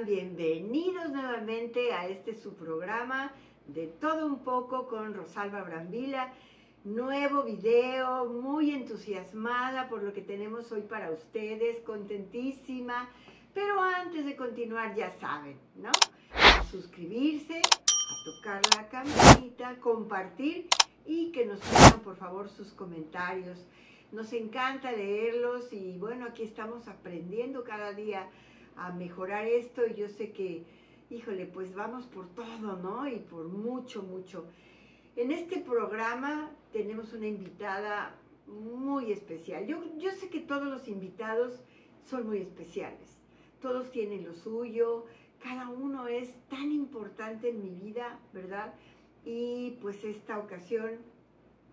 están? Bienvenidos nuevamente a este su programa de todo un poco con Rosalba Brambila. Nuevo video, muy entusiasmada por lo que tenemos hoy para ustedes, contentísima. Pero antes de continuar, ya saben, ¿no? Suscribirse, a tocar la campanita, compartir y que nos pongan por favor sus comentarios. Nos encanta leerlos y bueno, aquí estamos aprendiendo cada día a mejorar esto y yo sé que, híjole, pues vamos por todo, ¿no? Y por mucho, mucho. En este programa tenemos una invitada muy especial. Yo sé que todos los invitados son muy especiales. Todos tienen lo suyo, cada uno es tan importante en mi vida, ¿verdad? Y pues esta ocasión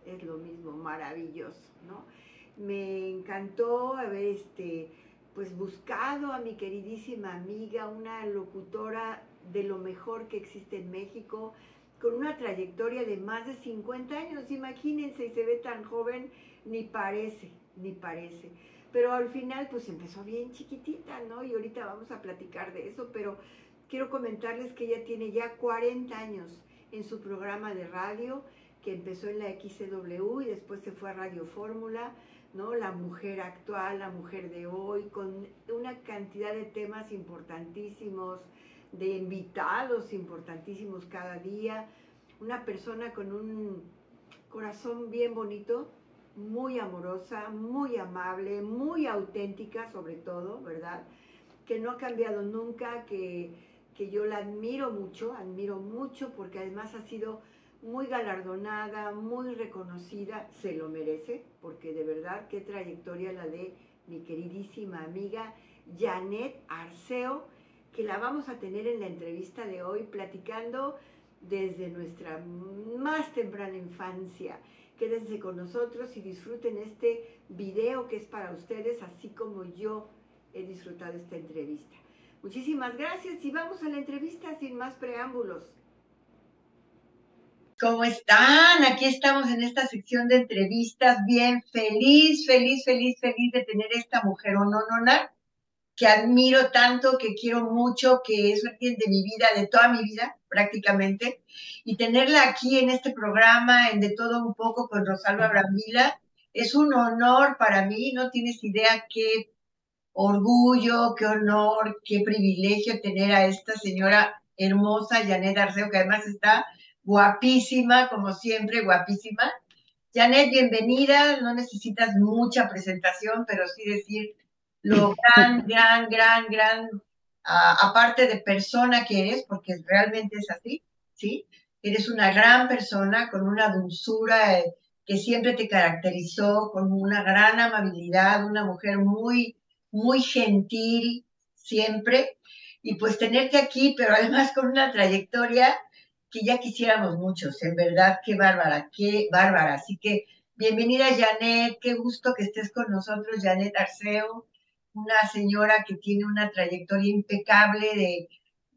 es lo mismo, maravilloso, ¿no? Me encantó haber pues buscado a mi queridísima amiga, una locutora de lo mejor que existe en México, con una trayectoria de más de 50 años, imagínense, y se ve tan joven, ni parece. Pero al final, pues empezó bien chiquitita, ¿no? Y ahorita vamos a platicar de eso, pero quiero comentarles que ella tiene ya 40 años en su programa de radio, que empezó en la XEW y después se fue a Radio Fórmula, ¿no? La mujer actual, la mujer de hoy, con una cantidad de temas importantísimos, de invitados importantísimos cada día. Una persona con un corazón bien bonito, muy amorosa, muy amable, muy auténtica sobre todo, ¿verdad? Que no ha cambiado nunca, que yo la admiro mucho porque además ha sido muy galardonada, muy reconocida, se lo merece, porque de verdad qué trayectoria la de mi queridísima amiga Janett Arceo, que la vamos a tener en la entrevista de hoy platicando desde nuestra más temprana infancia. Quédense con nosotros y disfruten este video que es para ustedes, así como yo he disfrutado esta entrevista. Muchísimas gracias y vamos a la entrevista sin más preámbulos. ¿Cómo están? Aquí estamos en esta sección de entrevistas, bien feliz de tener esta mujer onónona que admiro tanto, que quiero mucho, que es alguien de mi vida, de toda mi vida prácticamente, y tenerla aquí en este programa, en De Todo Un Poco con Rosalba Brambila, es un honor para mí, no tienes idea qué orgullo, qué honor, qué privilegio tener a esta señora hermosa, Janett Arceo, que además está guapísima, como siempre, guapísima. Janett, bienvenida, no necesitas mucha presentación, pero sí decir lo aparte de persona que eres, porque realmente es así, ¿sí? Eres una gran persona con una dulzura que siempre te caracterizó, con una gran amabilidad, una mujer muy, muy gentil siempre, y pues tenerte aquí, pero además con una trayectoria que ya quisiéramos muchos, en verdad, qué bárbara, Así que, bienvenida Janett, qué gusto que estés con nosotros, Janett Arceo, una señora que tiene una trayectoria impecable de,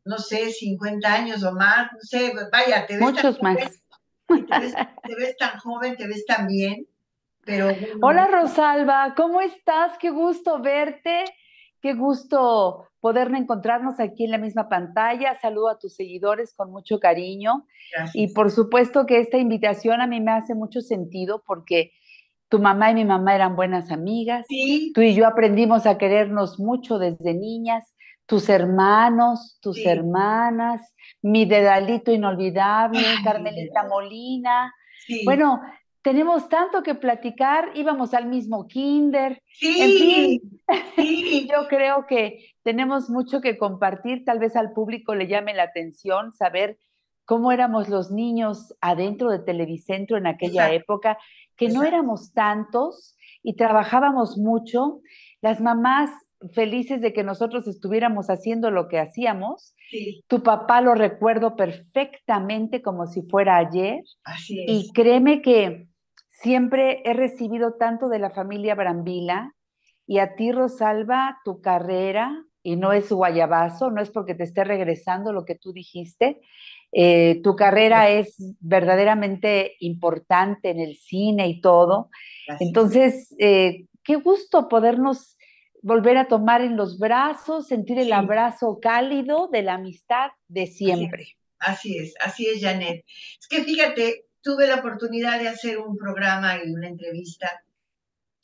no sé, 50 años o más, no sé, vaya, te ves muchos tan joven, más. Te ves tan joven, te ves tan bien, pero... Bueno. Hola Rosalba, ¿cómo estás? Qué gusto verte, qué gusto poder encontrarnos aquí en la misma pantalla. Saludo a tus seguidores con mucho cariño. Gracias. Y por supuesto que esta invitación a mí me hace mucho sentido porque tu mamá y mi mamá eran buenas amigas. Sí. Tú y yo aprendimos a querernos mucho desde niñas. Tus hermanos, tus sí. hermanas, mi Dedalito inolvidable, ay, Carmelita Molina. Sí. Bueno, tenemos tanto que platicar, íbamos al mismo kinder, sí, en fin, sí. Yo creo que tenemos mucho que compartir, tal vez al público le llame la atención saber cómo éramos los niños adentro de Televicentro en aquella exacto. época, que exacto. no éramos tantos y trabajábamos mucho, las mamás felices de que nosotros estuviéramos haciendo lo que hacíamos, sí. Tu papá lo recuerdo perfectamente como si fuera ayer, así es. Y créeme que siempre he recibido tanto de la familia Brambila y a ti, Rosalba, tu carrera, y no es guayabazo, no es porque te esté regresando lo que tú dijiste, tu carrera es verdaderamente importante en el cine y todo. Gracias. Entonces, qué gusto podernos volver a tomar en los brazos, sentir el abrazo cálido de la amistad de siempre. Así es, Janett. Es que fíjate, tuve la oportunidad de hacer un programa y una entrevista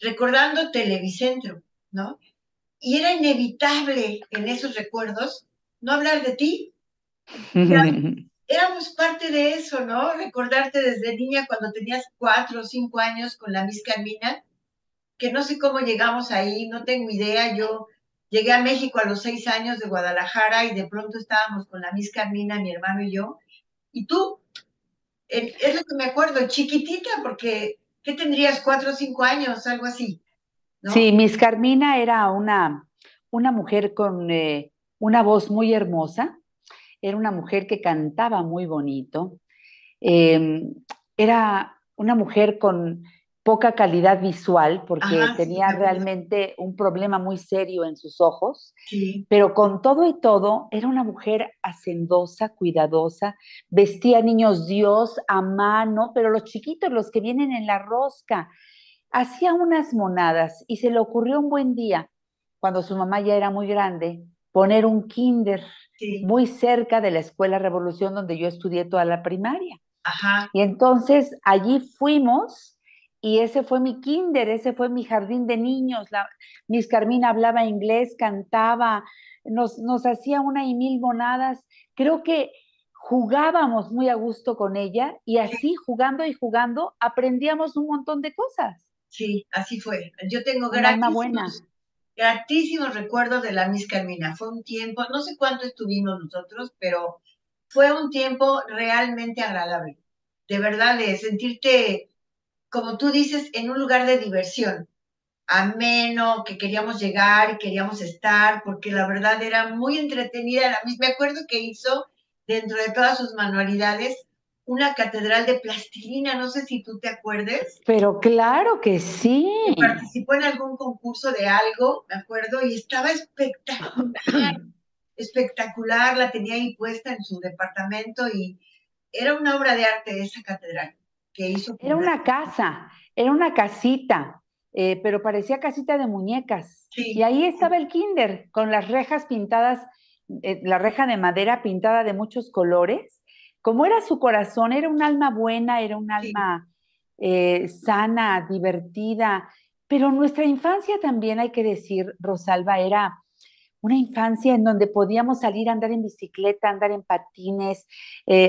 recordando Televicentro, ¿no? Y era inevitable en esos recuerdos no hablar de ti. Éramos parte de eso, ¿no? Recordarte desde niña cuando tenías 4 o 5 años con la Miss Carmina, que no sé cómo llegamos ahí, no tengo idea. Yo llegué a México a los 6 años de Guadalajara y de pronto estábamos con la Miss Carmina, mi hermano y yo. Y tú, es lo que me acuerdo, chiquitita, porque ¿qué tendrías? 4 o 5 años, algo así, ¿no? Sí, Miss Carmina era una mujer con una voz muy hermosa. Era una mujer que cantaba muy bonito, era una mujer con poca calidad visual porque tenía realmente un problema muy serio en sus ojos, pero con todo y todo era una mujer hacendosa, cuidadosa, vestía niños Dios a mano, pero los chiquitos, los que vienen en la rosca, hacía unas monadas y se le ocurrió un buen día, cuando su mamá ya era muy grande, poner un kinder muy cerca de la Escuela Revolución donde yo estudié toda la primaria. Y entonces allí fuimos y ese fue mi kinder, ese fue mi jardín de niños. Miss Carmina hablaba inglés, cantaba, nos hacía una y mil monadas. Creo que jugábamos muy a gusto con ella y así jugando y jugando aprendíamos un montón de cosas. Sí, así fue. Yo tengo gratísimos recuerdos de la Miss Carmina. Fue un tiempo, no sé cuánto estuvimos nosotros, pero fue un tiempo realmente agradable. De verdad, de sentirte, como tú dices, en un lugar de diversión, ameno, que queríamos llegar, queríamos estar, porque la verdad era muy entretenida. La Miss, me acuerdo que hizo, dentro de todas sus manualidades, una catedral de plastilina, no sé si tú te acuerdes. Pero claro que sí. Que participó en algún concurso de algo, me acuerdo, y estaba espectacular, espectacular, la tenía ahí puesta en su departamento y era una obra de arte esa catedral que hizo. Era una casa, era una casita, pero parecía casita de muñecas. Y ahí estaba el kinder, con las rejas pintadas, la reja de madera pintada de muchos colores. Como era su corazón, era un alma buena, era un alma sana, divertida. Pero nuestra infancia también, hay que decir, Rosalba, era una infancia en donde podíamos salir a andar en bicicleta, andar en patines.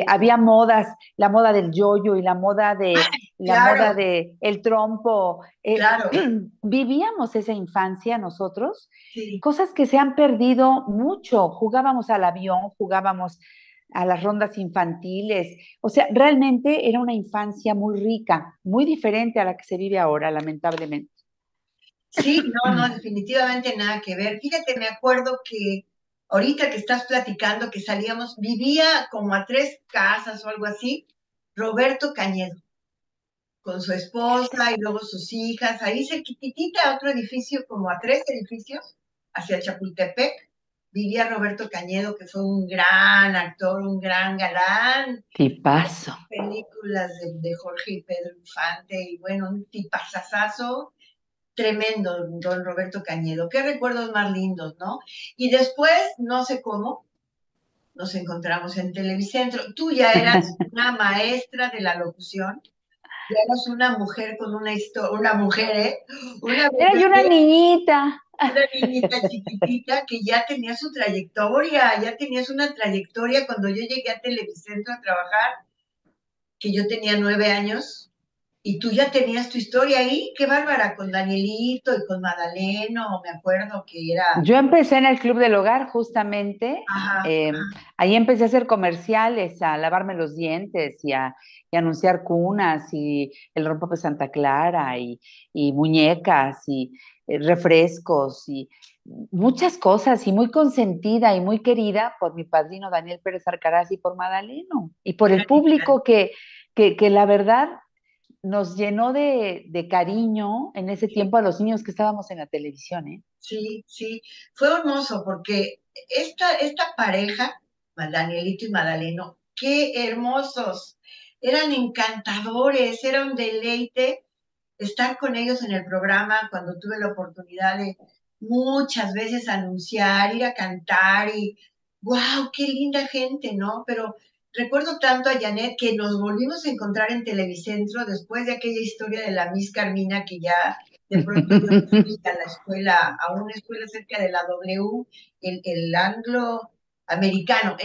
Había modas, la moda del yoyo y la moda de moda de el trompo. Vivíamos esa infancia nosotros. Cosas que se han perdido mucho. Jugábamos al avión, jugábamos a las rondas infantiles. O sea, realmente era una infancia muy rica, muy diferente a la que se vive ahora, lamentablemente. Sí, no, definitivamente nada que ver. Fíjate, me acuerdo que ahorita que estás platicando que salíamos, vivía como a 3 casas o algo así, Roberto Cañedo, con su esposa y luego sus hijas, ahí cerquitita, otro edificio, como a 3 edificios, hacia Chapultepec. Vivía Roberto Cañedo, que fue un gran actor, un gran galán. Tipazo. Películas de Jorge y Pedro Infante, y bueno, un tipazazazo tremendo, don Roberto Cañedo. Qué recuerdos más lindos, ¿no? Y después, no sé cómo, nos encontramos en Televicentro. Tú ya eras una maestra de la locución. Ya eras una mujer con una historia, una mujer, ¿eh? Era yo una niñita. Una niñita chiquitita que ya tenía su trayectoria, ya tenías una trayectoria. Cuando yo llegué a Televicentro a trabajar, que yo tenía 9 años, y tú ya tenías tu historia ahí, qué bárbara, con Danielito y con Madaleno, me acuerdo que era... Yo empecé en el Club del Hogar, justamente, ahí empecé a hacer comerciales, a lavarme los dientes y a anunciar cunas, y el rompope Santa Clara, y muñecas, y refrescos y muchas cosas, y muy consentida y muy querida por mi padrino Daniel Pérez Arcaraz y por Madaleno y por el público que la verdad nos llenó de cariño en ese tiempo a los niños que estábamos en la televisión, ¿eh? Sí, sí, fue hermoso porque esta pareja, Danielito y Madaleno, qué hermosos, eran encantadores, era un deleite estar con ellos en el programa. Cuando tuve la oportunidad de muchas veces anunciar, ir a cantar y ¡guau, qué linda gente!, ¿no? Pero recuerdo tanto a Janett que nos volvimos a encontrar en Televicentro después de aquella historia de la Miss Carmina, que ya de pronto yo fui a la escuela, a una escuela cerca de la W, el angloamericano,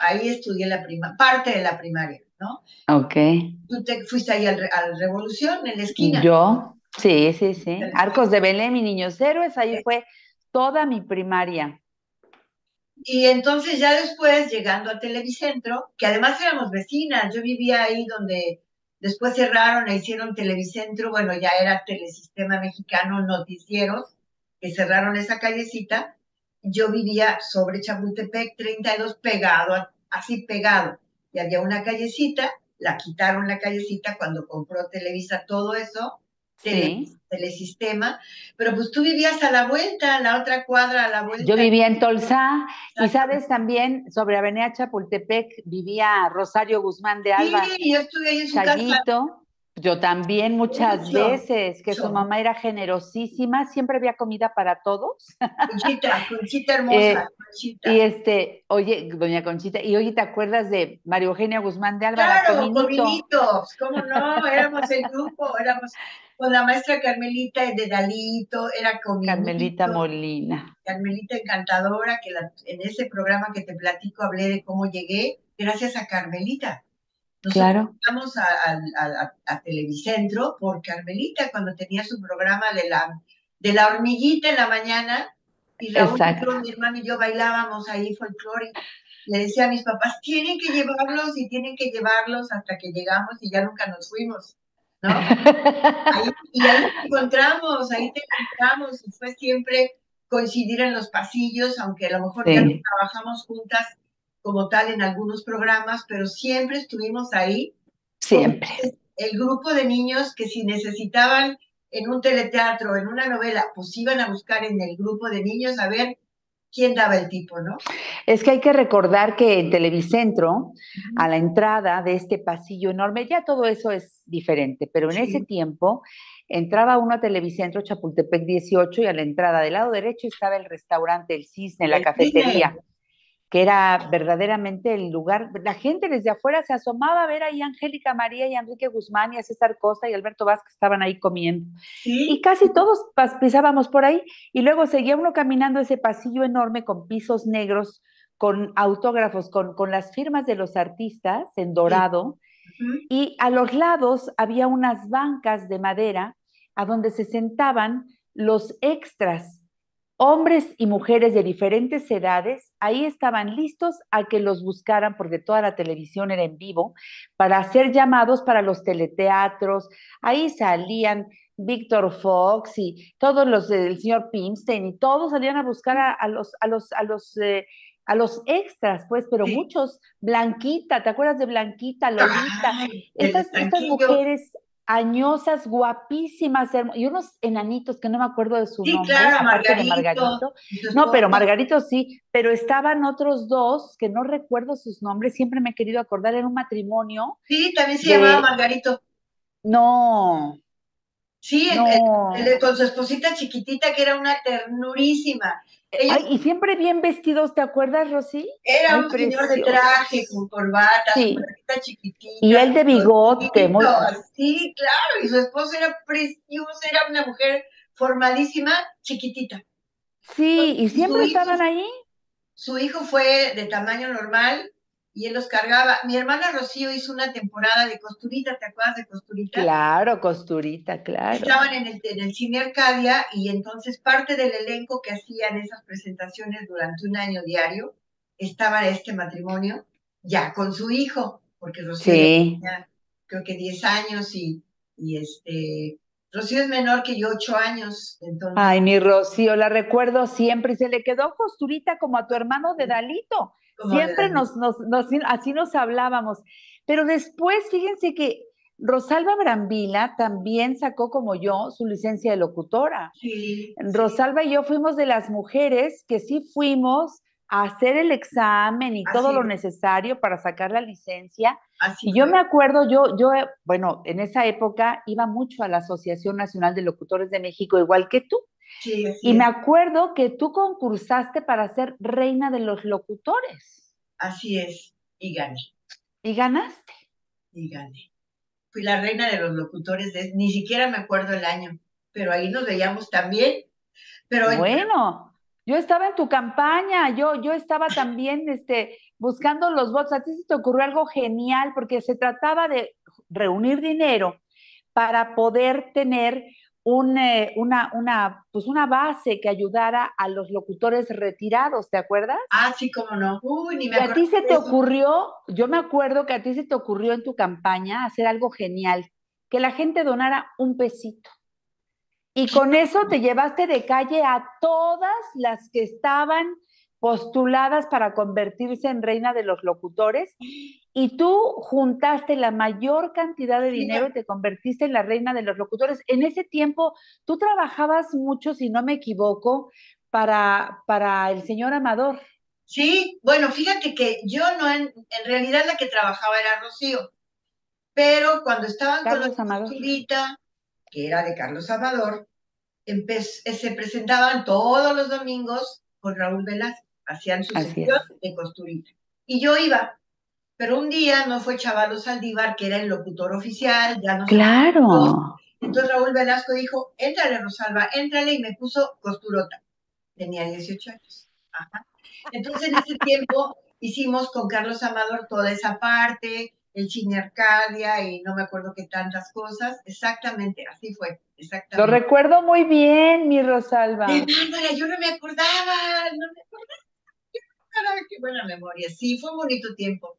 ahí estudié la parte de la primaria, ¿no? Ok. ¿Tú te fuiste ahí al Revolución, en la esquina? Yo, sí, sí, sí. Arcos de Belén, mi Niños Héroes, ahí fue toda mi primaria. Y entonces ya después, llegando a Televicentro, que además éramos vecinas, yo vivía ahí donde después cerraron e hicieron Televicentro, bueno, ya era Telesistema Mexicano, Noticieros, que cerraron esa callecita. Yo vivía sobre Chapultepec 32, pegado, así pegado. Y había una callecita, la quitaron la callecita cuando compró Televisa todo eso, Telesistema, pero pues tú vivías a la vuelta, a la otra cuadra, a la vuelta. Yo vivía en Tolsá, y sabes también, sobre Avenida Chapultepec, vivía Rosario Guzmán de Alba. Sí, yo estuve ahí en su casa. Yo también muchas veces, que su mamá era generosísima, siempre había comida para todos. Conchita, Conchita hermosa, Conchita. Y oye, doña Conchita, y oye, ¿te acuerdas de María Eugenia Guzmán de Alba? Claro, Cominitos, cómo no, éramos el grupo, éramos con la maestra Carmelita de Dedalito, era Cominito. Carmelita Molina. Carmelita encantadora, que en ese programa que te platico hablé de cómo llegué, gracias a Carmelita. Nosotros vamos a Televicentro por Carmelita cuando tenía su programa de la hormiguita en la mañana, y Raúl, mi hermano y yo bailábamos ahí folclore. Le decía a mis papás, tienen que llevarlos y tienen que llevarlos, hasta que llegamos y ya nunca nos fuimos, ¿no? ahí te encontramos, y fue siempre coincidir en los pasillos, aunque a lo mejor ya no trabajamos juntas como tal en algunos programas, pero siempre estuvimos ahí. Siempre. El grupo de niños que si necesitaban en un teleteatro, en una novela, pues iban a buscar en el grupo de niños a ver quién daba el tipo, ¿no? Es que hay que recordar que en Televicentro, a la entrada de este pasillo enorme, ya todo eso es diferente, pero en ese tiempo entraba uno a Televicentro Chapultepec 18 y a la entrada del lado derecho estaba el restaurante, el Cisne, la cafetería. Que era verdaderamente el lugar, la gente desde afuera se asomaba a ver ahí a Angélica María y a Enrique Guzmán y a César Costa y Alberto Vázquez, estaban ahí comiendo. ¿Sí? Y casi todos pisábamos por ahí, y luego seguía uno caminando ese pasillo enorme con pisos negros, con autógrafos, con las firmas de los artistas en dorado, y a los lados había unas bancas de madera a donde se sentaban los extras, hombres y mujeres de diferentes edades. Ahí estaban listos a que los buscaran, porque toda la televisión era en vivo, para hacer llamados para los teleteatros. Ahí salían Víctor Fox y todos los del señor Pimstein, y todos salían a buscar a los extras, pues, pero muchos. Blanquita, ¿te acuerdas de Blanquita, Lolita? Ay, estas mujeres añosas, guapísimas, y unos enanitos que no me acuerdo de su nombre. Sí, claro, Margarito. No, pero Margarito sí, pero estaban otros dos que no recuerdo sus nombres, siempre me he querido acordar, era un matrimonio. Sí, también se llamaba Margarito. No. Sí, no. Con su esposita chiquitita, que era una ternurísima. Ellos, y siempre bien vestidos, ¿te acuerdas, Rosy? Era un señor de traje, con corbata, con corbata chiquitita. Y él de bigote. Muy... Sí, claro, y su esposa era preciosa, era una mujer formadísima, chiquitita. Sí, y siempre estaban ahí. Su hijo fue de tamaño normal y él los cargaba. Mi hermana Rocío hizo una temporada de Costurita, ¿te acuerdas de Costurita? Claro, Costurita, claro. Estaban en el Cine Arcadia, y entonces parte del elenco que hacían esas presentaciones durante un año diario estaba este matrimonio ya con su hijo, porque Rocío tenía creo que 10 años y Rocío es menor que yo, 8 años. Entonces... Ay, mi Rocío, la recuerdo siempre. Se le quedó Costurita como a tu hermano Dedalito. Siempre así nos hablábamos. Pero después, fíjense que Rosalba Brambila también sacó, como yo, su licencia de locutora. Sí, Rosalba y yo fuimos de las mujeres que sí fuimos a hacer el examen y todo lo necesario para sacar la licencia. Así y yo me acuerdo, bueno, en esa época iba mucho a la Asociación Nacional de Locutores de México, igual que tú. Sí, y me acuerdo que tú concursaste para ser reina de los locutores. Así es, y gané. ¿Y ganaste? Y gané. Fui la reina de los locutores, ni siquiera me acuerdo el año, pero ahí nos veíamos también. Pero bueno, yo estaba en tu campaña, yo estaba también buscando los votos. A ti se te ocurrió algo genial, porque se trataba de reunir dinero para poder tener una base que ayudara a los locutores retirados, ¿te acuerdas? Ah, sí, cómo no. Uy, ni me acuerdo. A ti se te ocurrió, yo me acuerdo que a ti se te ocurrió en tu campaña hacer algo genial, que la gente donara un pesito. Y con eso te llevaste de calle a todas las que estaban postuladas para convertirse en reina de los locutores, y tú juntaste la mayor cantidad de dinero y te convertiste en la reina de los locutores. En ese tiempo tú trabajabas mucho, si no me equivoco, para el señor Amador. Sí, bueno, fíjate que yo no, en realidad la que trabajaba era Rocío, pero cuando estaban Carlos con la Costurita, que era de Carlos Amador, se presentaban todos los domingos con Raúl Velasco, hacían su sesión de Costurita. Y yo iba, pero un día no fue Chabelo Saldívar, que era el locutor oficial, ya no ¡Claro! Entonces Raúl Velasco dijo, éntrale Rosalba, éntrale, y me puso Costurota. Tenía 18 años. Ajá. Entonces en ese tiempo hicimos con Carlos Amador toda esa parte, el Cine Arcadia y no me acuerdo qué tantas cosas. Exactamente, así fue. Exactamente. Lo recuerdo muy bien, mi Rosalba. Yo no me acordaba, qué buena memoria. Sí, fue un bonito tiempo,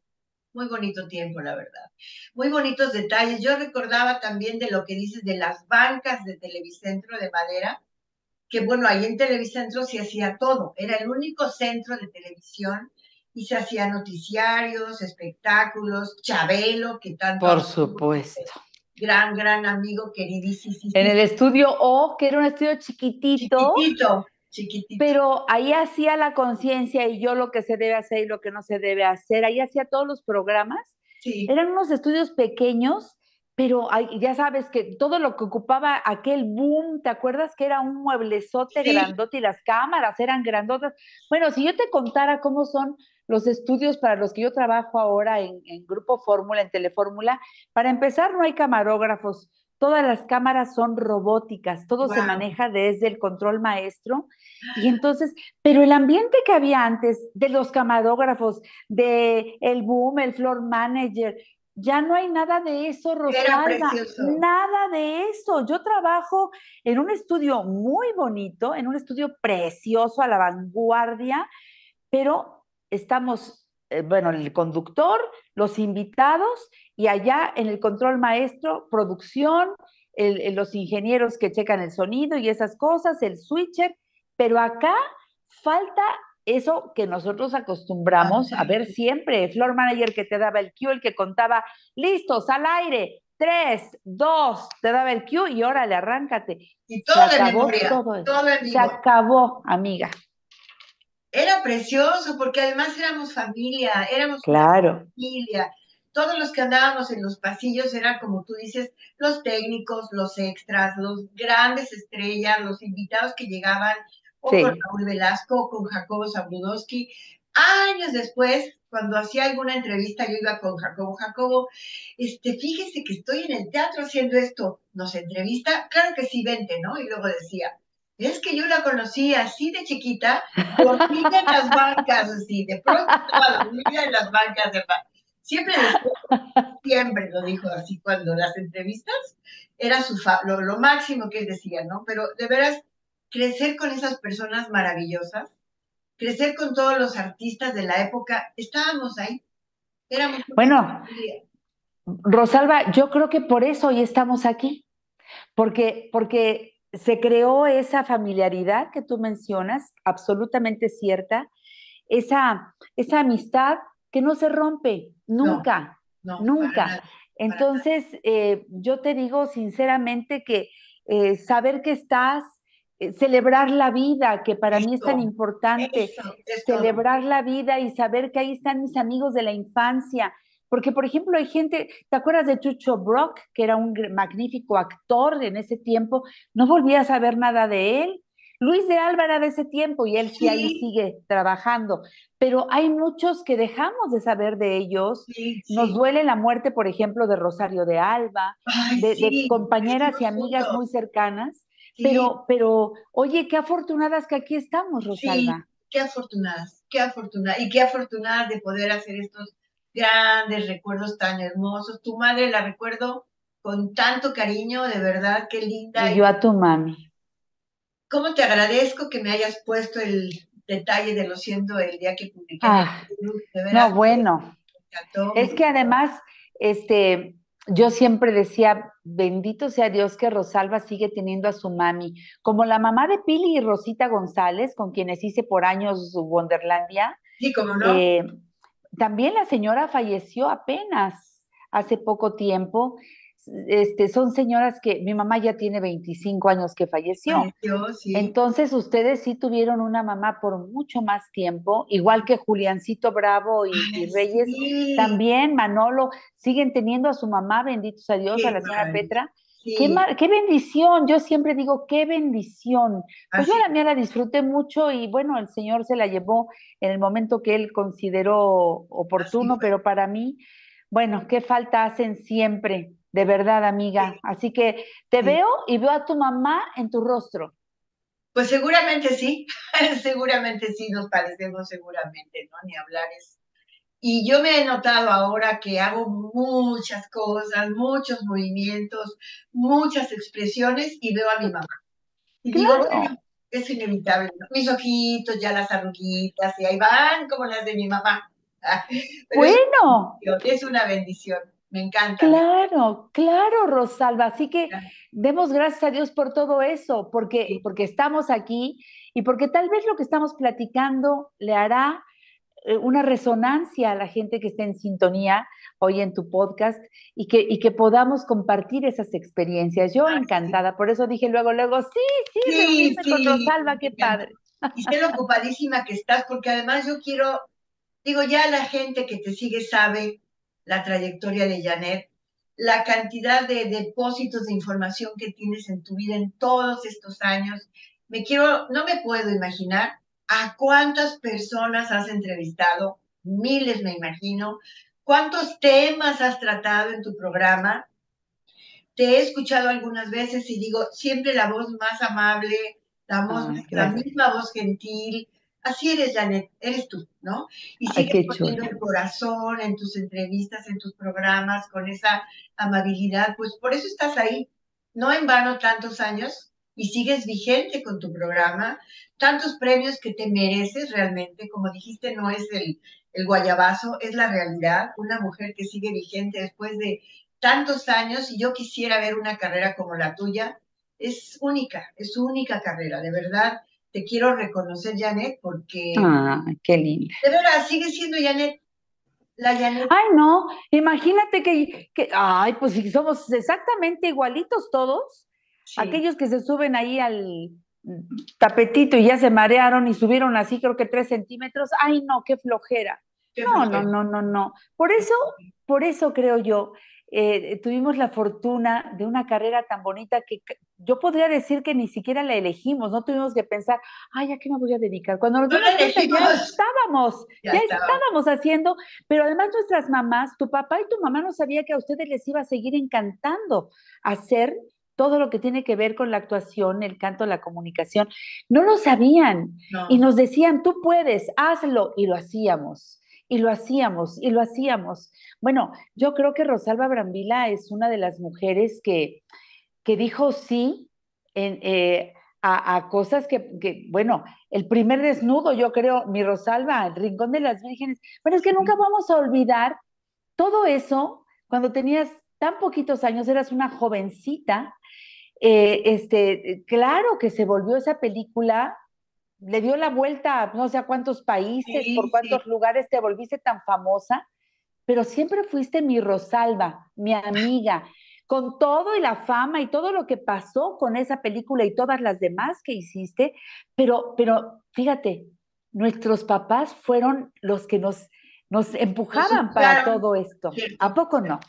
muy bonito tiempo, la verdad. Muy bonitos detalles. Yo recordaba también de lo que dices de las bancas de Televicentro de madera, que bueno, ahí en Televicentro se hacía todo. Era el único centro de televisión y se hacían noticiarios, espectáculos, Chabelo, que tanto... Por supuesto. Gran amigo, queridísimo. En el estudio O, que era un estudio chiquitito. Chiquitito. Pero ahí hacía la conciencia y yo lo que se debe hacer y lo que no se debe hacer. Ahí hacía todos los programas. Sí. Eran unos estudios pequeños, pero hay, ya sabes que todo lo que ocupaba aquel boom, ¿te acuerdas que era un mueblezote grandote y las cámaras eran grandotas? Bueno, si yo te contara cómo son los estudios para los que yo trabajo ahora en Grupo Fórmula, en Telefórmula, para empezar no hay camarógrafos, todas las cámaras son robóticas, todo se maneja desde el control maestro, y entonces, pero el ambiente que había antes de los camarógrafos, de el boom, el floor manager, ya no hay nada de eso, Rosalba, nada de eso. Yo trabajo en un estudio muy bonito, en un estudio precioso, a la vanguardia, pero... Estamos, bueno, el conductor, los invitados, y allá en el control maestro, producción, los ingenieros que checan el sonido y esas cosas, el switcher, pero acá falta eso que nosotros acostumbramos a ver siempre, el floor manager que te daba el cue, el que contaba, listos, al aire, 3, 2, te daba el cue y órale, arráncate. Y todo de memoria, todo de memoria. Se acabó, amiga. Era precioso, porque además éramos claro. familia. Todos los que andábamos en los pasillos eran, como tú dices, los técnicos, los extras, los grandes estrellas, los invitados que llegaban, o con Raúl Velasco, o con Jacobo Zabudowski. Años después, cuando hacía alguna entrevista, yo iba con Jacobo, fíjese que estoy en el teatro haciendo esto, ¿nos entrevista? Claro que sí, vente, ¿no? Y luego decía... Es que yo la conocí así de chiquita, dormida en las bancas, así, de pronto estaba dormida en las bancas. Siempre lo dijo así cuando las entrevistas, era lo máximo que él decía, ¿no? Pero de veras, crecer con esas personas maravillosas, crecer con todos los artistas de la época, estábamos ahí. Éramos bueno, Rosalba, yo creo que por eso hoy estamos aquí, porque se creó esa familiaridad que tú mencionas, absolutamente cierta, esa amistad que no se rompe, nunca, nunca. Para nada, entonces, yo te digo sinceramente que saber que estás, celebrar la vida, que para mí es tan importante, celebrar la vida y saber que ahí están mis amigos de la infancia. Porque, por ejemplo, hay gente, ¿te acuerdas de Chucho Brock, que era un magnífico actor en ese tiempo? No volvías a ver nada de él. Luis de Alba era de ese tiempo y él sí ahí sigue trabajando, pero hay muchos que dejamos de saber de ellos. Sí, sí. Nos duele la muerte, por ejemplo, de Rosario de Alba, de compañeras y amigas muy cercanas, sí. pero oye, qué afortunadas que aquí estamos, Rosalba. Sí, qué afortunadas, y qué afortunadas de poder hacer estos grandes recuerdos tan hermosos. Tu madre la recuerdo con tanto cariño, de verdad, qué linda. Y yo a tu mami. ¿Cómo te agradezco que me hayas puesto el detalle de Lo Siento el día que publiqué? De veras, no, bueno. Es que además, yo siempre decía, bendito sea Dios que Rosalba sigue teniendo a su mami, como la mamá de Pili y Rosita González, con quienes hice por años Wonderlandia. Sí, cómo no. También la señora falleció apenas hace poco tiempo. Son señoras que, mi mamá ya tiene 25 años que falleció. Sí. Entonces ustedes sí tuvieron una mamá por mucho más tiempo, igual que Juliancito Bravo y Reyes, sí. También Manolo, siguen teniendo a su mamá, bendito sea Dios, sí, a la señora Petra. Sí. Qué bendición, yo siempre digo, qué bendición. Pues yo la mía la disfruté mucho y bueno, el Señor se la llevó en el momento que él consideró oportuno, pero para mí, bueno, qué falta hacen siempre. De verdad, amiga. Sí. Así que te veo y veo a tu mamá en tu rostro. Pues seguramente sí. Seguramente sí nos parecemos, seguramente, ¿no? Ni hablar es. Y yo me he notado ahora que hago muchas cosas, muchos movimientos, muchas expresiones y veo a mi mamá. Y claro. Digo, bueno, es inevitable, ¿no? Mis ojitos, ya las arruguitas, y ahí van como las de mi mamá. Bueno. Es una bendición. Me encanta. Claro, Rosalba. Así que demos gracias a Dios por todo eso, porque estamos aquí y porque tal vez lo que estamos platicando le hará una resonancia a la gente que esté en sintonía hoy en tu podcast y que podamos compartir esas experiencias. Yo encantada. Por eso dije luego, sí, con Rosalba, qué padre. Y sé lo ocupadísima que estás, porque además yo quiero, digo, ya la gente que te sigue sabe la trayectoria de Janett, la cantidad de depósitos de información que tienes en tu vida en todos estos años. No me puedo imaginar a cuántas personas has entrevistado, miles me imagino, cuántos temas has tratado en tu programa. Te he escuchado algunas veces y digo, siempre la voz más amable, la misma voz gentil. Así eres, Janett, eres tú, ¿no? Y sigues poniendo el corazón en tus entrevistas, en tus programas, con esa amabilidad. Pues por eso estás ahí, no en vano tantos años, y sigues vigente con tu programa. Tantos premios que te mereces realmente, como dijiste, no es el guayabazo, es la realidad. Una mujer que sigue vigente después de tantos años, y yo quisiera ver una carrera como la tuya. Es única carrera, de verdad. Te quiero reconocer, Janett, porque... Ah, qué linda. De verdad, sigue siendo Janett, la Janett. Ay, no, imagínate que ay, pues si somos exactamente igualitos todos, sí. Aquellos que se suben ahí al tapetito y ya se marearon y subieron así, creo que 3 centímetros, ay, no, qué flojera. No. Por eso creo yo, tuvimos la fortuna de una carrera tan bonita que yo podría decir que ni siquiera la elegimos, no tuvimos que pensar, ay, ¿a qué me voy a dedicar? Cuando nos ya estábamos haciendo, pero además nuestras mamás, tu papá y tu mamá no sabía que a ustedes les iba a seguir encantando hacer todo lo que tiene que ver con la actuación, el canto, la comunicación. No lo sabían y nos decían, tú puedes, hazlo, y lo hacíamos. Y lo hacíamos. Bueno, yo creo que Rosalba Brambila es una de las mujeres que dijo sí a cosas que, bueno, el primer desnudo, yo creo, mi Rosalba, el Rincón de las Vírgenes. Bueno, es que nunca vamos a olvidar todo eso. Cuando tenías tan poquitos años, eras una jovencita. Claro que se volvió esa película... Le dio la vuelta a no sé a cuántos países, por cuántos lugares te volviste tan famosa, pero siempre fuiste mi Rosalba, mi amiga, con todo y la fama y todo lo que pasó con esa película y todas las demás que hiciste, pero fíjate, nuestros papás fueron los que nos empujaban para todo esto. ¿A poco no?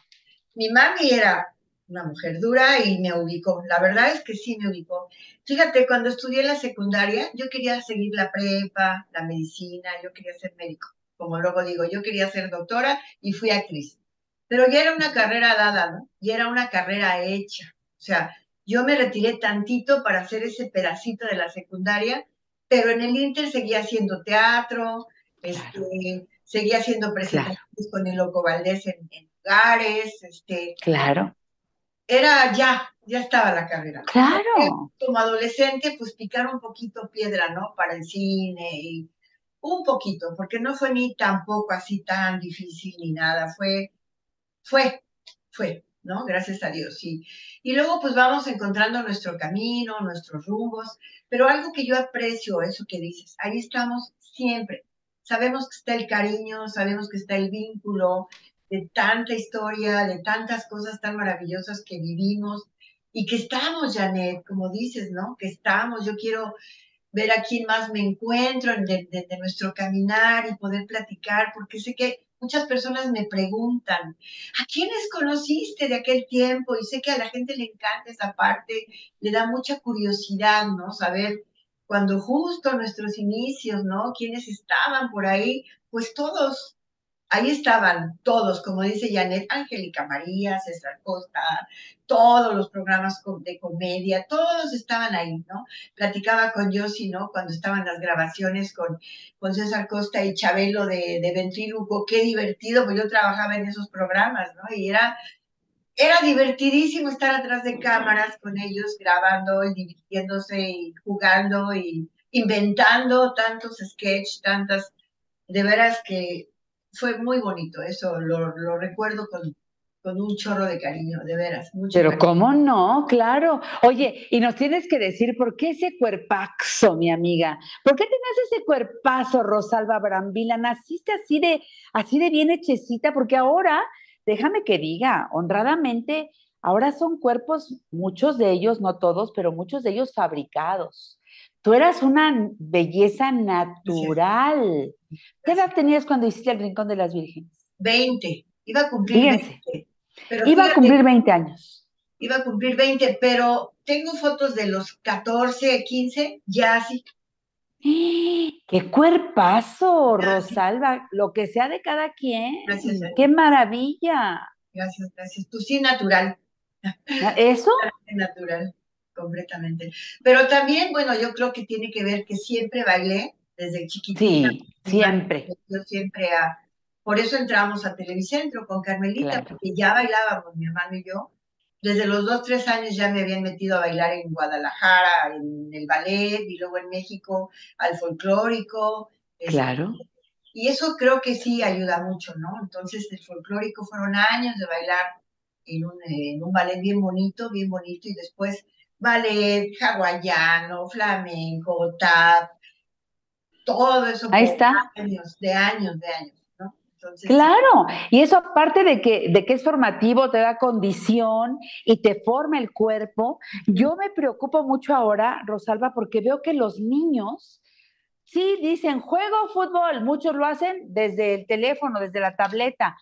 Mi mami era una mujer dura y me ubicó. La verdad es que sí me ubicó. Fíjate, cuando estudié la secundaria, yo quería seguir la prepa, la medicina, yo quería ser médico. Como luego digo, yo quería ser doctora y fui actriz. Pero ya era una carrera dada, ¿no? Y era una carrera hecha. O sea, yo me retiré tantito para hacer ese pedacito de la secundaria, pero en el Inter seguía haciendo teatro, seguía haciendo presentaciones con el Loco Valdés en lugares. Era ya estaba la carrera. Claro. Porque como adolescente, pues picar un poquito piedra, ¿no? Para el cine y un poquito, porque no fue ni tampoco así tan difícil ni nada. Fue, ¿no? Gracias a Dios, sí. Y luego, pues, vamos encontrando nuestro camino, nuestros rumbos, pero algo que yo aprecio, eso que dices, ahí estamos siempre. Sabemos que está el cariño, sabemos que está el vínculo de tanta historia, de tantas cosas tan maravillosas que vivimos y que estamos, Janett, como dices, ¿no? Que estamos, yo quiero ver a quién más me encuentro de nuestro caminar y poder platicar, porque sé que muchas personas me preguntan, ¿a quiénes conociste de aquel tiempo? Y sé que a la gente le encanta esa parte, le da mucha curiosidad, ¿no? Saber cuando justo nuestros inicios, ¿no? ¿Quiénes estaban por ahí? Pues todos, ahí estaban todos, como dice Janett, Angélica María, César Costa, todos los programas de comedia, todos estaban ahí, ¿no? Platicaba con Yossi, ¿no? Cuando estaban las grabaciones con César Costa y Chabelo de Ventríloco, qué divertido, porque yo trabajaba en esos programas, ¿no? Y era divertidísimo estar atrás de cámaras con ellos, grabando y divirtiéndose y jugando y inventando tantos sketches, tantas... De veras que fue muy bonito, eso lo recuerdo con un chorro de cariño, de veras. Mucho pero cariño. ¿Cómo no? Claro. Oye, y nos tienes que decir, ¿por qué ese cuerpazo, mi amiga? ¿Por qué tenías ese cuerpazo, Rosalba Brambila? ¿Naciste así de bien hechecita? Porque ahora, déjame que diga, honradamente, ahora son cuerpos, muchos de ellos, no todos, pero muchos de ellos fabricados. Tú eras una belleza natural. ¿Qué edad tenías cuando hiciste el Rincón de las Vírgenes? 20. Iba a cumplir 20. Pero iba a cumplir 20 años. Iba a cumplir 20, pero tengo fotos de los 14, 15, ya así. ¡Qué cuerpazo, Rosalba! Lo que sea de cada quien. Gracias. ¡Qué maravilla! Gracias, gracias. Tú sí, natural. ¿Eso? Natural, completamente. Pero también, bueno, yo creo que tiene que ver que siempre bailé desde chiquitita. Sí, siempre. Yo siempre... Por eso entramos a Televicentro con Carmelita, claro, porque ya bailábamos, mi hermano y yo. Desde los 2, 3 años ya me habían metido a bailar en Guadalajara, en el ballet, y luego en México al folclórico. Claro. Y eso creo que sí ayuda mucho, ¿no? Entonces, el folclórico fueron años de bailar en un ballet bien bonito, y después ballet hawaiano, flamenco, tap, todo eso. Ahí está. De años. Entonces, claro, y eso aparte de que es formativo, te da condición y te forma el cuerpo. Yo me preocupo mucho ahora, Rosalba, porque veo que los niños sí dicen juego fútbol, muchos lo hacen desde el teléfono, desde la tableta,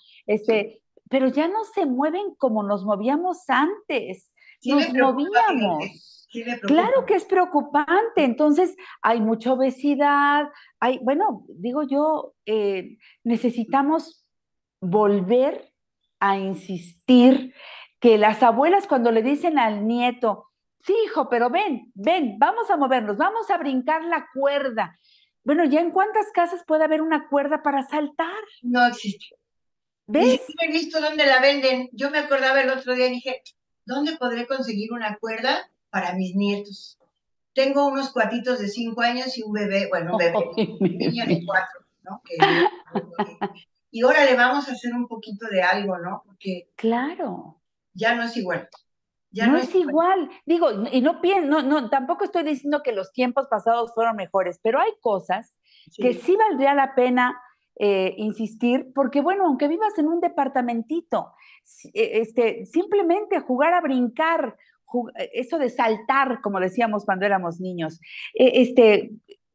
sí, pero ya no se mueven como nos movíamos antes, sí nos movíamos. Sí, claro que es preocupante. Entonces hay mucha obesidad, bueno, digo yo, necesitamos volver a insistir que las abuelas cuando le dicen al nieto, sí hijo, pero ven, vamos a movernos, vamos a brincar la cuerda. Bueno, ¿ya en cuántas casas puede haber una cuerda para saltar? No existe. ¿Ves? Yo he visto dónde la venden. Yo me acordaba el otro día y dije, ¿dónde podré conseguir una cuerda para mis nietos? Tengo unos cuatitos de 5 años y un niño de 4, ¿no? Y ahora le vamos a hacer un poquito de algo, ¿no? Porque claro, ya no es igual. Ya no es igual. Digo, y no, tampoco estoy diciendo que los tiempos pasados fueron mejores, pero hay cosas que sí valdría la pena insistir, porque bueno, aunque vivas en un departamentito, simplemente jugar a brincar, eso de saltar, como decíamos cuando éramos niños,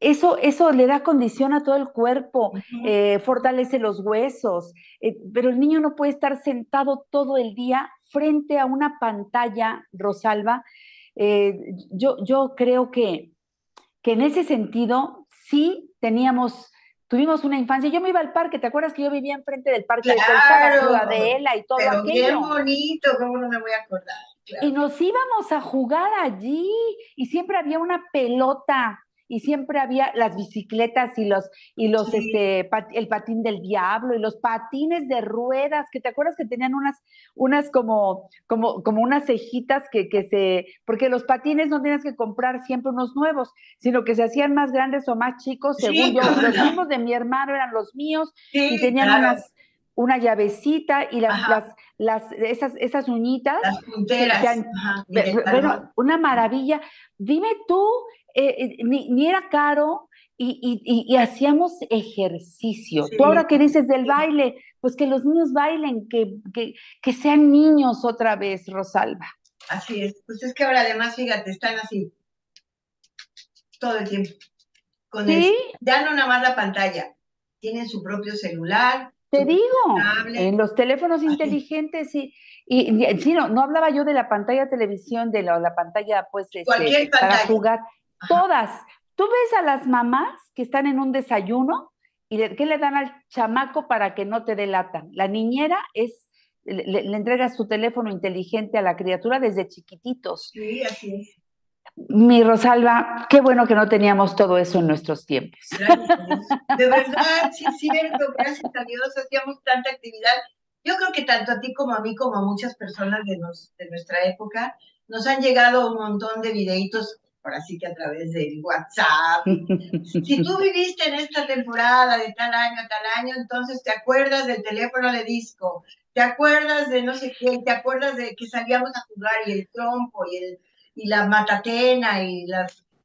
Eso le da condición a todo el cuerpo, fortalece los huesos, pero el niño no puede estar sentado todo el día frente a una pantalla, Rosalba. Yo creo que en ese sentido sí tuvimos una infancia. Yo me iba al parque, ¿te acuerdas que yo vivía enfrente del parque de Ciudadela y todo aquello? Bien bonito, ¿cómo no me voy a acordar? Claro. Y nos íbamos a jugar allí y siempre había una pelota y siempre había las bicicletas y el patín del diablo y los patines de ruedas, que te acuerdas que tenían unas como unas cejitas porque los patines no tenías que comprar siempre unos nuevos, sino que se hacían más grandes o más chicos, según yo. Los mismos de mi hermano eran los míos, y tenían una llavecita y esas uñitas. Las punteras. Bueno, una maravilla. Dime tú, ni era caro y hacíamos ejercicio. Sí. Tú ahora que dices del baile, pues que los niños bailen, que sean niños otra vez, Rosalba. Así es. Pues es que ahora además, fíjate, están así todo el tiempo. Ya no nada más la pantalla. Tienen su propio celular. Te digo, en los teléfonos inteligentes y no hablaba yo de la pantalla televisión, de la pantalla pues cualquier pantalla para jugar. Todas. Tú ves a las mamás que están en un desayuno y ¿qué le dan al chamaco para que no te dé lata? La niñera le entrega su teléfono inteligente a la criatura desde chiquititos. Sí, así es. Mi Rosalba, qué bueno que no teníamos todo eso en nuestros tiempos. Gracias a Dios. De verdad, sí es cierto, gracias a Dios hacíamos tanta actividad. Yo creo que tanto a ti como a mí, como a muchas personas de nuestra época, nos han llegado un montón de videitos, ahora sí que a través del WhatsApp. Si tú viviste en esta temporada de tal año a tal año, entonces te acuerdas del teléfono de disco, te acuerdas de no sé qué, te acuerdas de que salíamos a jugar y el trompo y la matatena y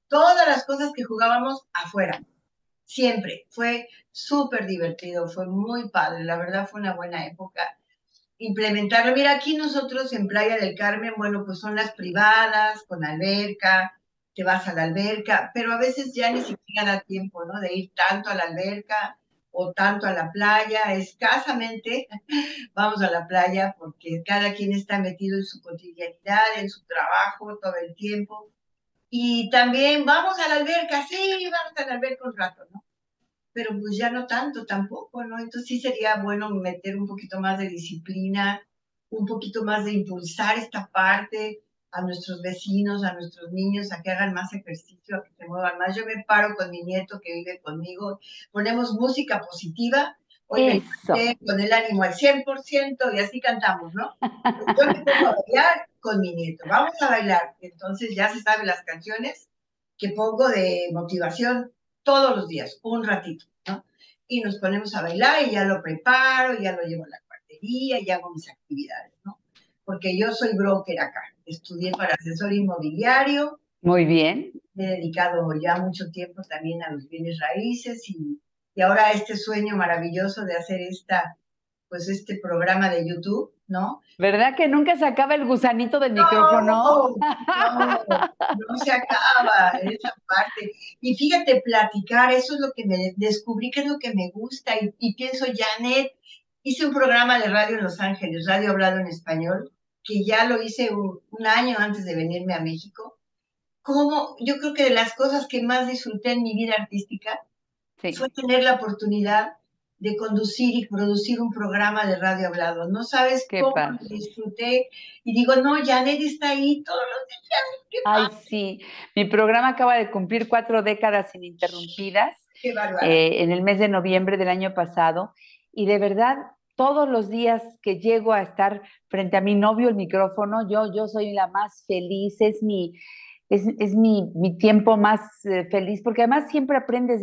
todas las cosas que jugábamos afuera. Siempre. Fue súper divertido, fue muy padre. La verdad fue una buena época implementarlo. Mira, aquí nosotros en Playa del Carmen, bueno, pues son las privadas, con alberca, te vas a la alberca, pero a veces ya ni siquiera da tiempo, ¿no? De ir tanto a la alberca o tanto a la playa. Escasamente vamos a la playa porque cada quien está metido en su cotidianidad, en su trabajo todo el tiempo. Y también vamos a la alberca, sí, vamos a la alberca un rato, ¿no? Pero pues ya no tanto tampoco, ¿no? Entonces sí sería bueno meter un poquito más de disciplina, un poquito más de impulsar esta parte a nuestros vecinos, a nuestros niños, a que hagan más ejercicio, a que se muevan más. Yo me paro con mi nieto que vive conmigo, ponemos música positiva, hoy con el ánimo al 100% y así cantamos, ¿no? Yo me pongo a bailar con mi nieto, vamos a bailar. Entonces ya se saben las canciones que pongo de motivación todos los días, un ratito, ¿no? Y nos ponemos a bailar y ya lo preparo, ya lo llevo a la cuartería y hago mis actividades, ¿no? Porque yo soy broker acá, estudié para asesor inmobiliario. Muy bien. Me he dedicado ya mucho tiempo también a los bienes raíces y ahora este sueño maravilloso de hacer este programa de YouTube, ¿no? ¿Verdad que nunca se acaba el gusanito del micrófono? No se acaba en esa parte. Y fíjate, platicar, eso es lo que me descubrí, que es lo que me gusta y pienso, Janett, hice un programa de radio en Los Ángeles, radio hablado en español, que ya lo hice un año antes de venirme a México. Yo creo que de las cosas que más disfruté en mi vida artística fue tener la oportunidad de conducir y producir un programa de radio hablado. No sabes cómo disfruté. Y digo, no, Janett está ahí todos los días. Sí. Mi programa acaba de cumplir 4 décadas ininterrumpidas. Qué bárbaro. En el mes de noviembre del año pasado. Y de verdad, todos los días que llego a estar frente a mi novio el micrófono, yo soy la más feliz, es mi tiempo más feliz, porque además siempre aprendes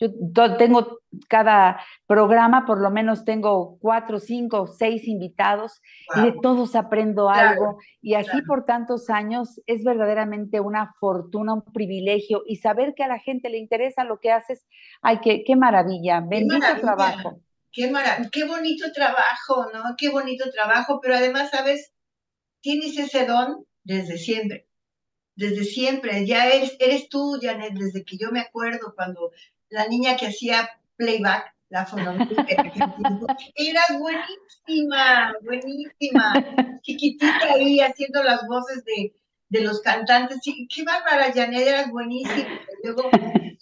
yo tengo cada programa, por lo menos tengo 4, 5, 6 invitados, wow, y de todos aprendo algo, y así por tantos años es verdaderamente una fortuna, un privilegio, y saber que a la gente le interesa lo que haces, ¡ay, qué maravilla! Bendito trabajo. Qué bonito trabajo, ¿no? Qué bonito trabajo, pero además, ¿sabes? Tienes ese don desde siempre. desde siempre. Ya eres tú, Janett, desde que yo me acuerdo, cuando la niña que hacía playback, la fonomita, eras buenísima, buenísima, chiquitita ahí haciendo las voces de los cantantes. Qué bárbara, Janett, eras buenísima. Luego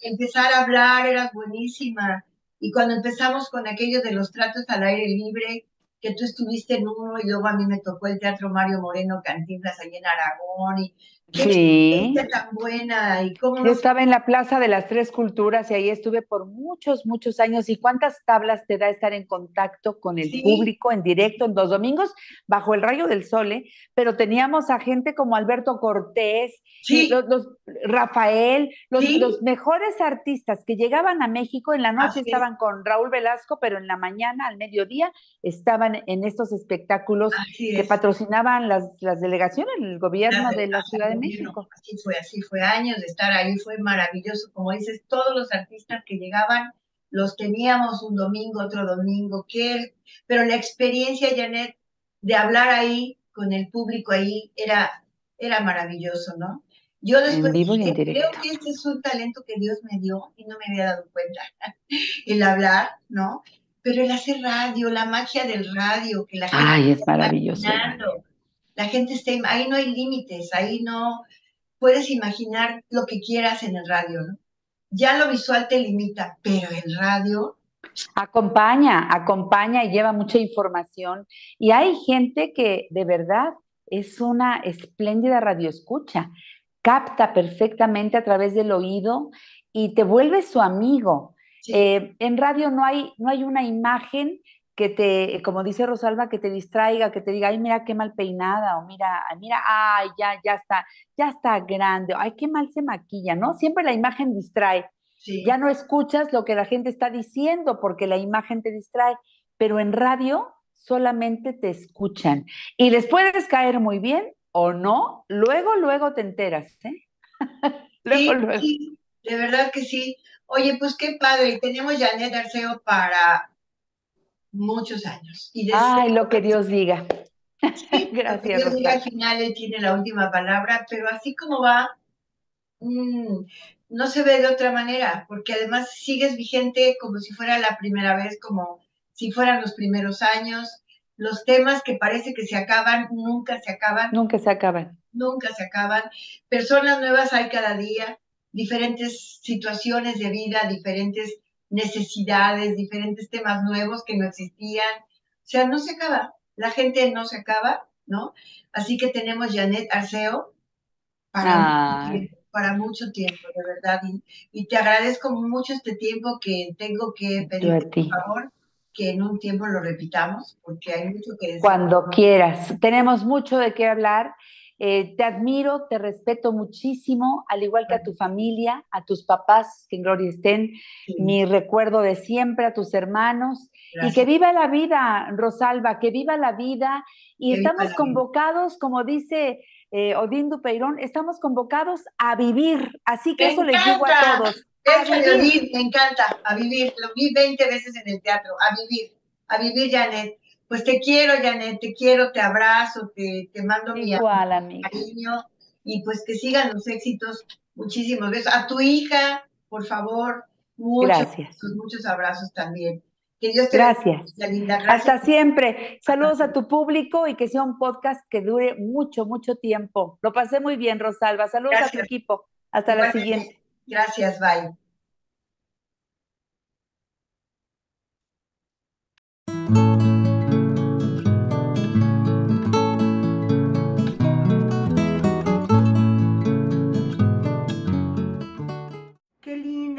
empezar a hablar, eras buenísima. Y cuando empezamos con aquello de los tratos al aire libre, que tú estuviste en uno, y luego a mí me tocó el Teatro Mario Moreno Cantinflas allí en Aragón. Y sí, tan buena. ¿Y cómo yo estaba en la Plaza de las Tres Culturas y ahí estuve por muchos, muchos años? ¿Y cuántas tablas te da estar en contacto con el público en directo en los domingos bajo el rayo del sol, ¿eh? Pero teníamos a gente como Alberto Cortés, Rafael, los mejores artistas que llegaban a México. En la noche estaban con Raúl Velasco, pero en la mañana, al mediodía, estaban en estos espectáculos que patrocinaban las delegaciones, el gobierno de la Ciudad de México. Así fue años de estar ahí, fue maravilloso. Como dices, todos los artistas que llegaban, los teníamos un domingo, otro domingo, pero la experiencia, Janett, de hablar ahí, con el público ahí, era maravilloso, ¿no? Yo después dije, creo que este es un talento que Dios me dio y no me había dado cuenta, el hablar, ¿no? Pero el hacer radio, la magia del radio, que la gente es maravilloso. La gente está, ahí no hay límites, ahí no puedes imaginar lo que quieras en el radio, ¿no? Ya lo visual te limita, pero el radio acompaña y lleva mucha información. Y hay gente que de verdad es una espléndida radioescucha, capta perfectamente a través del oído y te vuelve su amigo. En radio no hay una imagen que te, como dice Rosalba, que te distraiga, que te diga, ay, mira qué mal peinada, o mira, ay, ya está grande, ay, qué mal se maquilla, ¿no? Siempre la imagen distrae. Sí. Ya no escuchas lo que la gente está diciendo porque la imagen te distrae, pero en radio solamente te escuchan. Y les puedes caer muy bien o no, luego te enteras, ¿eh? luego. Sí, de verdad que sí. Oye, pues qué padre, tenemos Janett Arceo para muchos años. Y ay, lo que Dios diga. Sí, gracias. Dios diga, al final él tiene la última palabra, pero así como va, no se ve de otra manera, porque además sigues vigente como si fuera la primera vez, como si fueran los primeros años. Los temas que parece que se acaban, nunca se acaban. Nunca se acaban. Nunca se acaban. Personas nuevas hay cada día, diferentes situaciones de vida, diferentes necesidades, diferentes temas nuevos que no existían. O sea, no se acaba. La gente no se acaba, ¿no? Así que tenemos Janett Arceo para mucho tiempo, de verdad. Y te agradezco mucho este tiempo que tengo que pedir, por favor, que en un tiempo lo repitamos, porque hay mucho que decir. Cuando quieras. Tenemos mucho de qué hablar. Te admiro, te respeto muchísimo, al igual que a tu familia, a tus papás, que en gloria estén, mi recuerdo de siempre, a tus hermanos. Gracias. Y que viva la vida, Rosalba, que viva la vida. Y que estamos convocados, como dice Odín Dupeirón, estamos convocados a vivir. Así que eso les digo a todos. Eso de Odín, me encanta, a vivir. Lo vi 20 veces en el teatro, a vivir, Janett. Pues te quiero, Janett, te quiero, te abrazo, te mando mi cariño. Y pues que sigan los éxitos. Muchísimos besos. A tu hija, por favor, muchos abrazos también. Que Dios te bendiga, linda. Gracias. Hasta siempre. Saludos a tu público y que sea un podcast que dure mucho, mucho tiempo. Lo pasé muy bien, Rosalba. Saludos a tu equipo. Hasta la siguiente. Gracias, bye.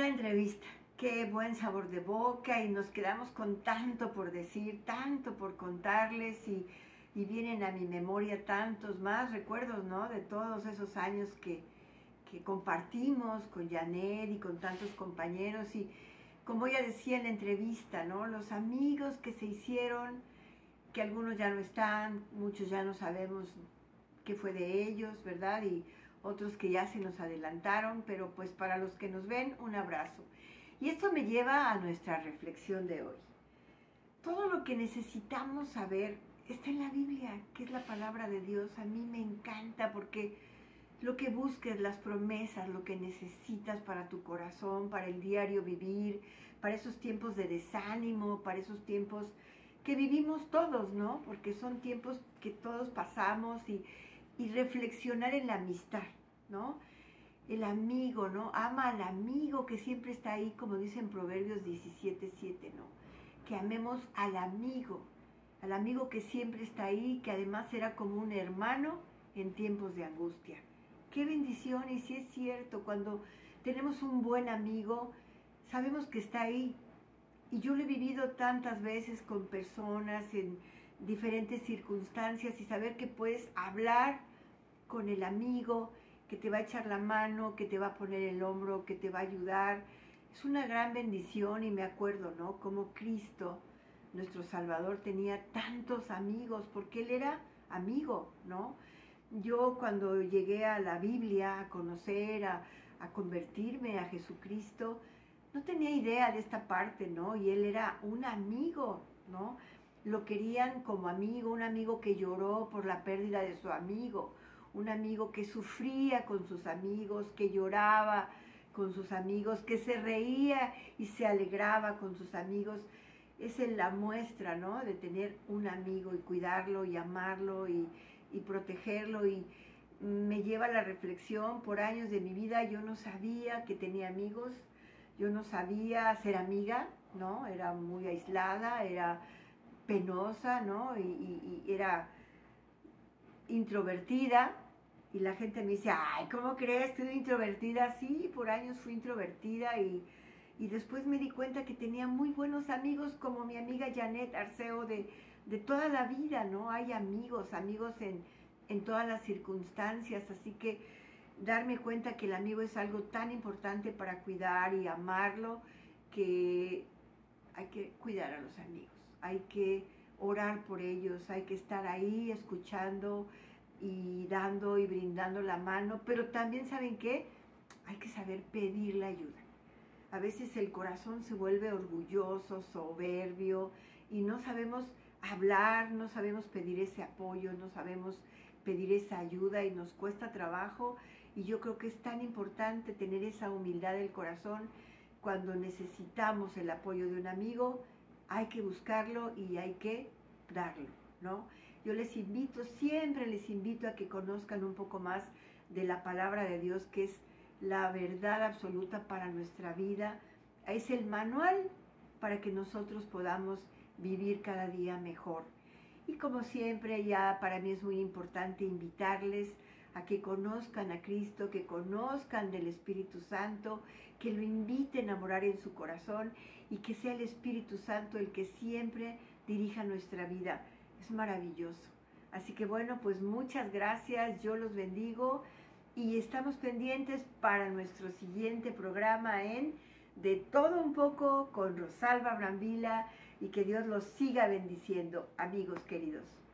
Entrevista, qué buen sabor de boca, y nos quedamos con tanto por decir, tanto por contarles, y vienen a mi memoria tantos más recuerdos, ¿no? De todos esos años que compartimos con Janett y con tantos compañeros, y como ella decía en la entrevista, ¿no? Los amigos que se hicieron, que algunos ya no están, muchos ya no sabemos qué fue de ellos, ¿verdad? Y otros que ya se nos adelantaron, pero pues para los que nos ven, un abrazo. Y esto me lleva a nuestra reflexión de hoy. Todo lo que necesitamos saber está en la Biblia, que es la palabra de Dios. A mí me encanta porque lo que busques, las promesas, lo que necesitas para tu corazón, para el diario vivir, para esos tiempos de desánimo, para esos tiempos que vivimos todos, ¿no? Porque son tiempos que todos pasamos y reflexionar en la amistad, ¿no? El amigo, ¿no? Ama al amigo que siempre está ahí, como dicen Proverbios 17:7, ¿no? Que amemos al amigo que siempre está ahí, que además era como un hermano en tiempos de angustia. ¡Qué bendición! Y sí es cierto, cuando tenemos un buen amigo, sabemos que está ahí. Y yo lo he vivido tantas veces con personas en diferentes circunstancias y saber que puedes hablar con el amigo, que te va a echar la mano, que te va a poner el hombro, que te va a ayudar. Es una gran bendición y me acuerdo, ¿no? Como Cristo, nuestro Salvador, tenía tantos amigos porque Él era amigo, ¿no? Yo cuando llegué a la Biblia, a conocer, a convertirme a Jesucristo, no tenía idea de esta parte, ¿no? Y él era un amigo, ¿no? Lo querían como amigo, un amigo que lloró por la pérdida de su amigo, un amigo que sufría con sus amigos, que lloraba con sus amigos, que se reía y se alegraba con sus amigos. Esa es la muestra, ¿no? De tener un amigo y cuidarlo y amarlo y protegerlo, y me lleva a la reflexión. Por años de mi vida yo no sabía que tenía amigos, yo no sabía ser amiga, ¿no? Era muy aislada, era penosa, ¿no? Y era introvertida, y la gente me dice, ay, ¿cómo crees? ¿Tú introvertida? Sí, por años fui introvertida, y después me di cuenta que tenía muy buenos amigos, como mi amiga Janett Arceo de toda la vida, ¿no? Hay amigos, amigos en todas las circunstancias, así que darme cuenta que el amigo es algo tan importante para cuidar y amarlo, que hay que cuidar a los amigos, hay que orar por ellos, hay que estar ahí escuchando y dando y brindando la mano, pero también, ¿saben qué? Hay que saber pedir la ayuda. A veces el corazón se vuelve orgulloso, soberbio, y no sabemos hablar, no sabemos pedir ese apoyo, no sabemos pedir esa ayuda y nos cuesta trabajo, y yo creo que es tan importante tener esa humildad del corazón. Cuando necesitamos el apoyo de un amigo, hay que buscarlo y hay que darlo, ¿no? Yo les invito, siempre les invito a que conozcan un poco más de la palabra de Dios, que es la verdad absoluta para nuestra vida. Es el manual para que nosotros podamos vivir cada día mejor. Y como siempre, ya para mí es muy importante invitarles a que conozcan a Cristo, que conozcan del Espíritu Santo, que lo inviten a morar en su corazón y que sea el Espíritu Santo el que siempre dirija nuestra vida. Es maravilloso. Así que bueno, pues muchas gracias, yo los bendigo y estamos pendientes para nuestro siguiente programa en De Todo Un Poco con Rosalba Brambila, y que Dios los siga bendiciendo, amigos queridos.